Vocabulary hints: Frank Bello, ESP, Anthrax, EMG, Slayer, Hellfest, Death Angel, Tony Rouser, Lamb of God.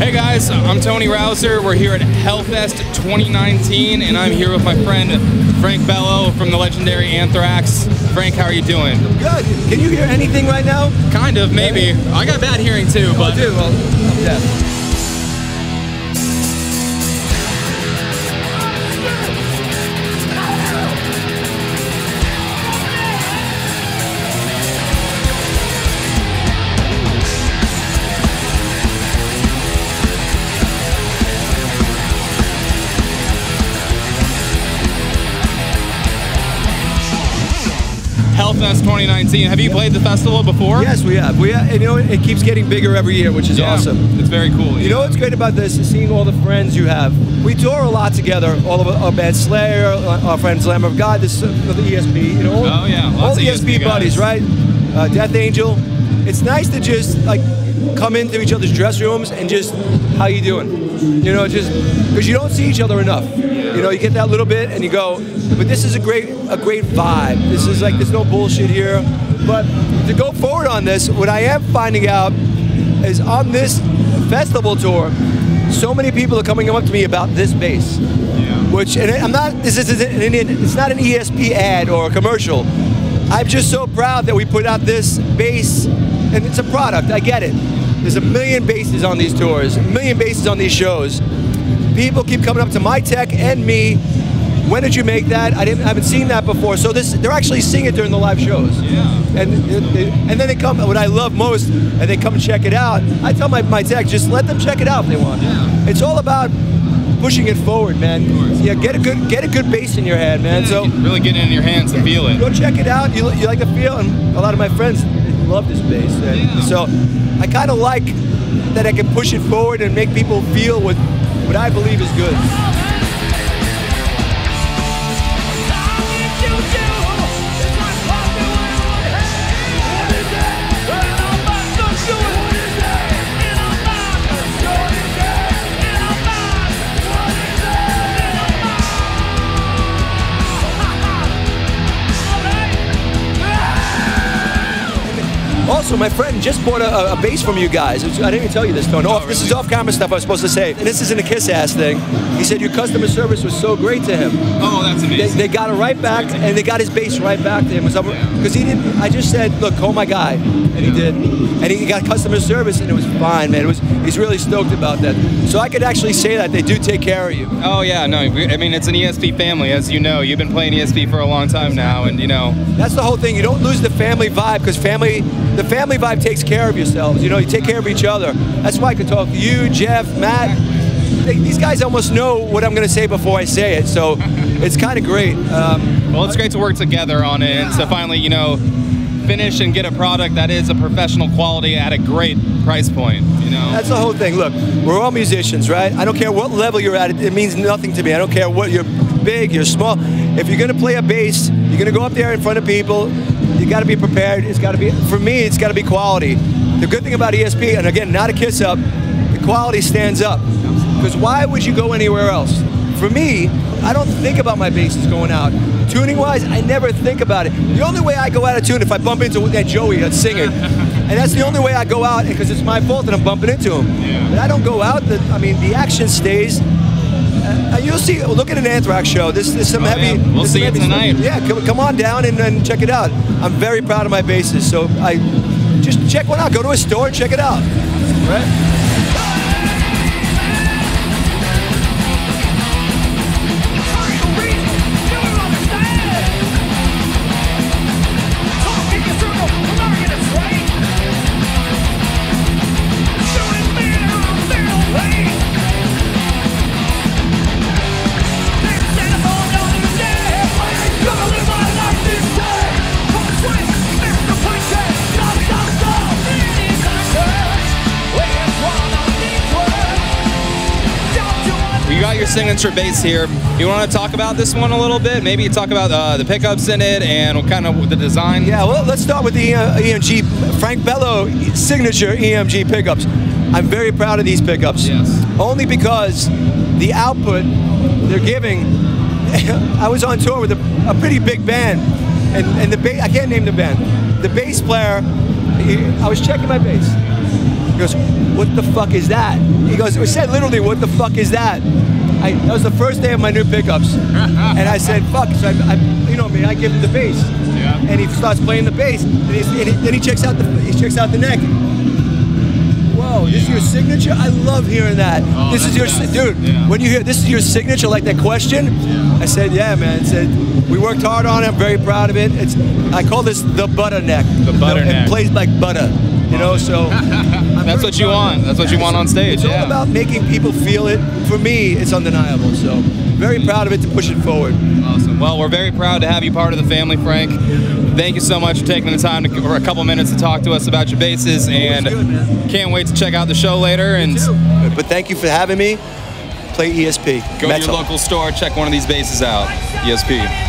Hey guys, I'm Tony Rouser. We're here at Hellfest 2019 and I'm here with my friend Frank Bello from the legendary Anthrax. Frank, how are you doing? Good. Can you hear anything right now? Kind of, maybe. Yeah. I got bad hearing too, but... I do. Well, I'm deaf. Hellfest 2019. Have you played the festival before? Yes, we have. You know, it keeps getting bigger every year, which is awesome. It's very cool. You know what's great about this is seeing all the friends you have. We tour a lot together. All of our band Slayer, our friends Lamb of God, the ESP. You know, all the ESP buddies, right? Death Angel. It's nice to just like come into each other's dress rooms and just, how you doing? You know, just because you don't see each other enough. You know, you get that little bit and you go, but this is a great vibe. This is like, there's no bullshit here. But to go forward on this, what I am finding out is on this festival tour, so many people are coming up to me about this bass. Which, and I'm not, this is it's not an ESP ad or a commercial. I'm just so proud that we put out this bass, and it's a product, I get it. There's a million basses on these tours, a million basses on these shows. People keep coming up to my tech and me. When did you make that? I haven't seen that before. So they're actually seeing it during the live shows. And then they come. What I love most, and they come and check it out. I tell my tech, just let them check it out if they want. It's all about pushing it forward, man. Get a good bass in your head, man. So really get it in your hands and feel it. Go check it out. You like the feel, and a lot of my friends love this bass. So I kind of like that I can push it forward and make people feel what I believe is good. Also, my friend just bought a bass from you guys. I didn't even tell you this, Tony. This is off-camera stuff I was supposed to say. And this isn't a kiss-ass thing. He said your customer service was so great to him. Oh, that's amazing. They got it right back, and they got his bass right back to him. Because he didn't, I just said, look, call my guy. And he did. And he got customer service, and it was fine, man. He's really stoked about that. So I could actually say that. They do take care of you. Oh, yeah, no. I mean, it's an ESP family, as you know. You've been playing ESP for a long time now, and you know. That's the whole thing. You don't lose the family vibe, because the family vibe takes care of yourselves, you know, you take care of each other. That's why I could talk to you, Jeff, Matt. These guys almost know what I'm going to say before I say it, so it's kind of great. Well, it's great to work together on it and to finally, you know, finish and get a product that is a professional quality at a great price point, you know. That's the whole thing. Look, we're all musicians, right? I don't care what level you're at, it means nothing to me. I don't care what you're big, you're small. If you're going to play a bass, you're going to go up there in front of people. You got to be prepared. It's got to be, for me, it's got to be quality. The good thing about ESP, and again, not a kiss up, the quality stands up. Because why would you go anywhere else? For me, I don't think about my basses going out. Tuning-wise, I never think about it. The only way I go out of tune if I bump into that Joey that's singing. And that's the only way I go out, because it's my fault that I'm bumping into him. But I don't go out. I mean, the action stays. You'll see. Look at an Anthrax show. There's some heavy. We'll see it tonight. Yeah, come on down and check it out. I'm very proud of my basses, so I just check one out. Go to a store and check it out. Right? Let's go! signature bass here. You want to talk about this one a little bit? Maybe talk about the pickups in it and kind of the design? Yeah, well, let's start with the EMG, Frank Bello signature EMG pickups. I'm very proud of these pickups. Yes. Only because the output they're giving. I was on tour with a pretty big band, and I can't name the band. The bass player, I was checking my bass. He goes, "What the fuck is that?" He goes, he said literally, "What the fuck is that?" That was the first day of my new pickups, and I said, "Fuck!" So you know me, I give him the bass, yeah. And he starts playing the bass, and then he checks out the neck. Whoa, this is your signature? I love hearing that. Oh, this is your, dude, yeah. When you hear, this is your signature, like that question? Yeah. I said, yeah, man. I said, we worked hard on it. I'm very proud of it. It's, I call this the butter neck. The butter neck. It plays like butter, you know, so. That's what you want. That's what you want on stage. It's all about making people feel it. For me, it's undeniable, so. Very proud of it to push it forward. Awesome. Well, we're very proud to have you part of the family, Frank. Thank you so much for taking the time for a couple minutes to talk to us about your bases, and can't wait to check out the show later. And but thank you for having me. Play ESP. Go to your local store, check one of these bases out. ESP.